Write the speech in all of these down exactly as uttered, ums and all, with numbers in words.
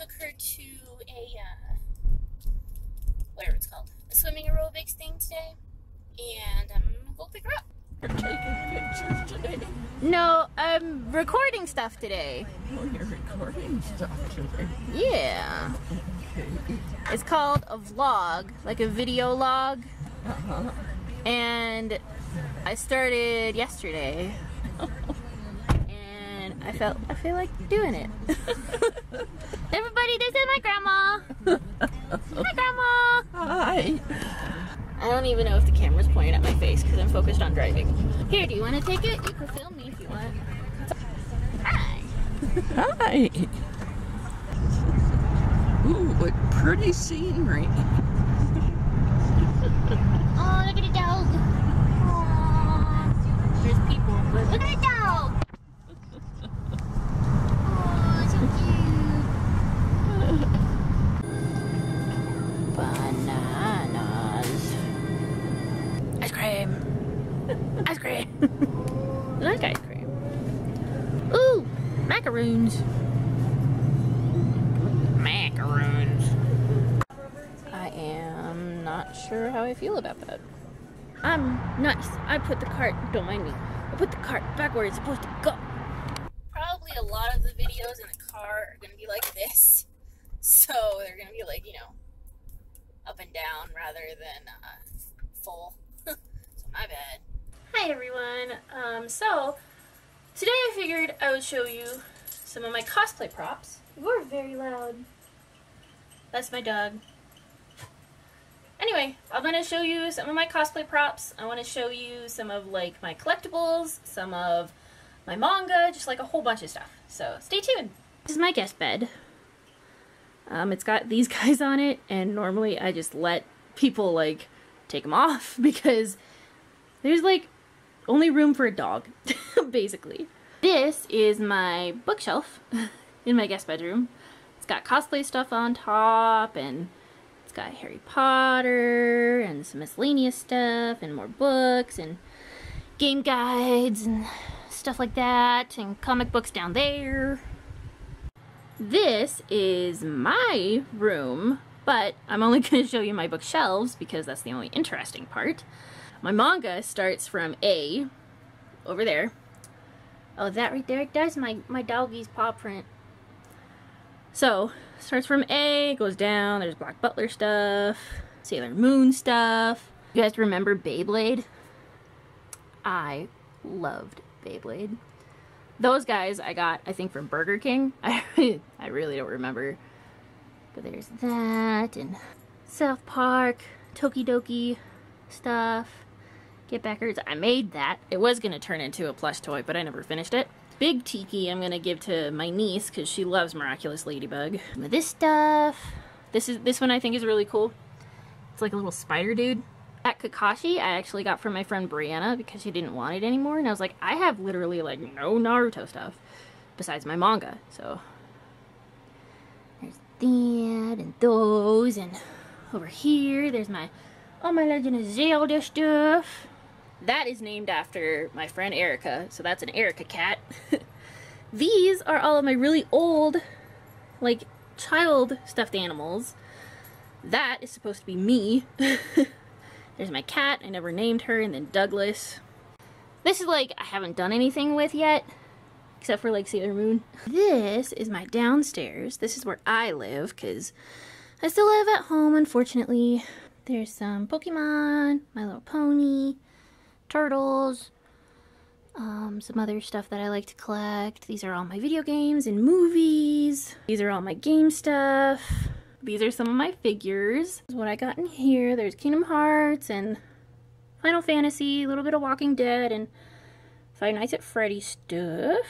took her to a, uh, whatever it's called, a swimming aerobics thing today, and I'm gonna go pick her up. You're taking pictures today? No, I'm recording stuff today. Oh, you're recording stuff today? Yeah. Okay. It's called a vlog, like a video log. Uh-huh. And I started yesterday. And I felt I feel like doing it. Everybody, this is my grandma. Hi, grandma. Hi. I don't even know if the camera's pointing at my face because I'm focused on driving. Here, do you want to take it? You can film me if you want. Hi. Hi. Ooh, what pretty scenery. Oh, look at the dog. Aww. There's people, but look at the dog. Oh, so cute. Bananas. Ice cream. Ice cream. I like ice cream. Ooh, macaroons. Macaroons. I am not sure how I feel about that. I'm nice. I put the cart, don't mind me. I put the cart back where it's supposed to go. Probably a lot of the videos in the car are going to be like this. So they're going to be like, you know, up and down rather than uh, full. So my bad. Hi everyone. Um, so today I figured I would show you some of my cosplay props. You're very loud. That's my dog. Anyway, I'm going to show you some of my cosplay props. I want to show you some of like my collectibles, some of my manga, just like a whole bunch of stuff. So stay tuned. This is my guest bed. Um, it's got these guys on it, and normally I just let people like take them off because there's like only room for a dog, basically. This is my bookshelf in my guest bedroom. It's got cosplay stuff on top, and it's got Harry Potter and some miscellaneous stuff and more books and game guides and stuff like that, and comic books down there. This is my room, but I'm only going to show you my bookshelves because that's the only interesting part. My manga starts from A over there. Oh, that right there, that's my, my doggy's paw print. So, starts from A, goes down, there's Black Butler stuff, Sailor Moon stuff. You guys remember Beyblade? I loved Beyblade. Those guys I got, I think, from Burger King. I, I really don't remember. But there's that, and South Park, Tokidoki stuff. Get Backers. I made that. It was going to turn into a plush toy, but I never finished it. Big Tiki I'm going to give to my niece because she loves Miraculous Ladybug. This stuff. This is this one I think is really cool. It's like a little spider dude. That Kakashi I actually got from my friend Brianna because she didn't want it anymore. And I was like, I have literally like no Naruto stuff besides my manga. So there's that and those. And over here there's my, oh, my Legend of Zelda stuff. That is named after my friend Erica, so that's an Erica cat. These are all of my really old, like, child stuffed animals. That is supposed to be me. There's my cat, I never named her, and then Douglas. This is like, I haven't done anything with yet, except for like Sailor Moon. This is my downstairs. This is where I live, because I still live at home, unfortunately. There's some Pokemon, My Little Pony, turtles, um, some other stuff that I like to collect. These are all my video games and movies. These are all my game stuff. These are some of my figures. This is what I got in here. There's Kingdom Hearts and Final Fantasy, a little bit of Walking Dead and Five Nights at Freddy's stuff.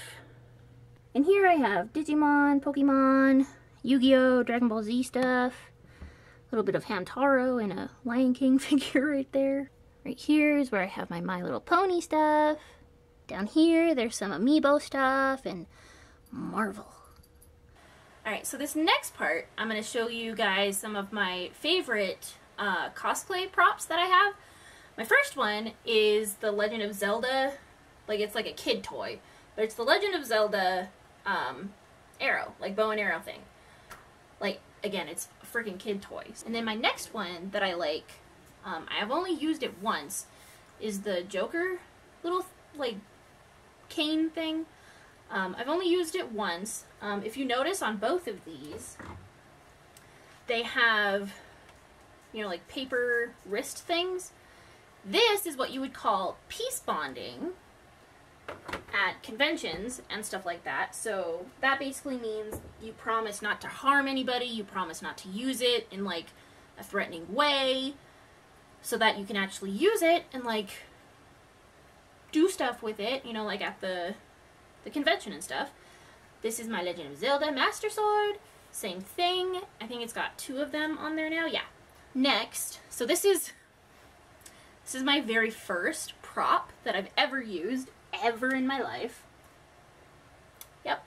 And here I have Digimon, Pokemon, Yu-Gi-Oh, Dragon Ball Z stuff, a little bit of Hamtaro and a Lion King figure right there. Right here is where I have my My Little Pony stuff. Down here, there's some Amiibo stuff and Marvel. Alright, so this next part, I'm going to show you guys some of my favorite uh, cosplay props that I have. My first one is the Legend of Zelda, like it's like a kid toy, but it's the Legend of Zelda um, arrow, like bow and arrow thing. again, it's freaking kid toys. And then my next one that I like, um, I've only used it once, is the Joker little, like, cane thing. Um, I've only used it once. Um, if you notice on both of these, they have, you know, like paper wrist things. This is what you would call peace bonding at conventions and stuff like that. So that basically means you promise not to harm anybody, you promise not to use it in like a threatening way so that you can actually use it and like do stuff with it, you know, like at the the convention and stuff. This is my Legend of Zelda Master Sword. Same thing. I think it's got two of them on there now. Yeah. Next, so this is this is my very first prop that I've ever used ever in my life. Yep.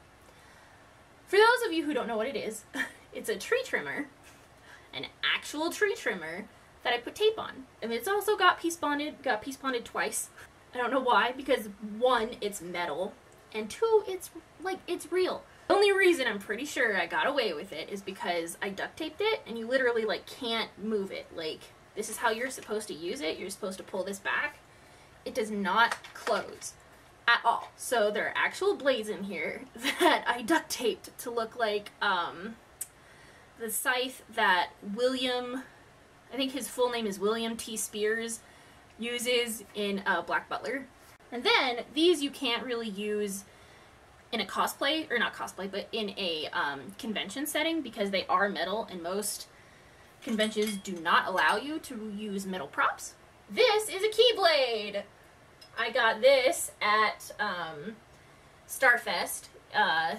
For those of you who don't know what it is, it's a tree trimmer, an actual tree trimmer that I put tape on, and it's also got peace bonded. Got peace bonded twice. I don't know why, because one, it's metal, and two, it's like, it's real. The only reason I'm pretty sure I got away with it is because I duct taped it, and you literally like can't move it. Like, this is how you're supposed to use it. You're supposed to pull this back. It does not close at all. So there are actual blades in here that I duct taped to look like um, the scythe that William, I think his full name is William T. Spears, uses in uh, Black Butler. And then these you can't really use in a cosplay, or not cosplay, but in a um, convention setting, because they are metal and most conventions do not allow you to use metal props. This is a Keyblade! I got this at um, Starfest. Uh,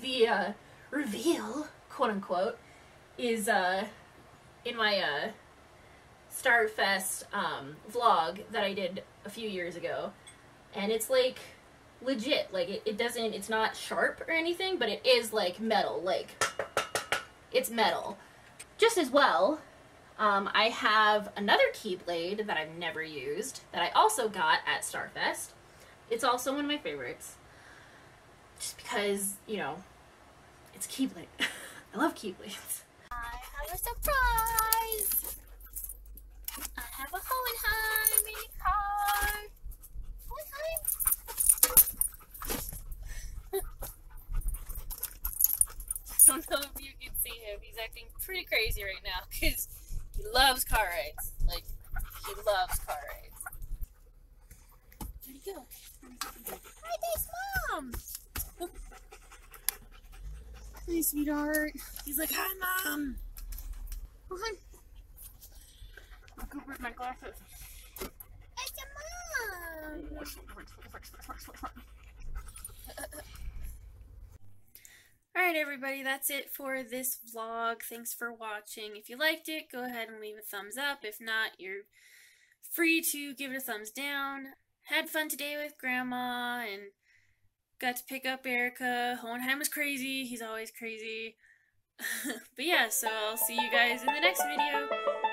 the uh, reveal, quote unquote, is uh, in my uh, Starfest um, vlog that I did a few years ago. And it's like legit, like it, it doesn't, it's not sharp or anything, but it is like metal, like it's metal. Just as well, um, I have another Keyblade that I've never used that I also got at Starfest. It's also one of my favorites, just because, you know, it's Keyblade. I love Keyblades. I have a surprise! I have a Hohenheim mini car! I don't know if you can see him. He's acting pretty crazy right now because he loves car rides. Like, he loves car rides. There you go. Hi, there's Mom! Hi, sweetheart. He's like, hi, Mom! Oh, hi. I'll go grab my glasses. It's your Mom! Alright everybody, that's it for this vlog. Thanks for watching. If you liked it, go ahead and leave a thumbs up. If not, you're free to give it a thumbs down. Had fun today with Grandma and got to pick up Erica. Hohenheim was crazy. He's always crazy. But yeah, so I'll see you guys in the next video.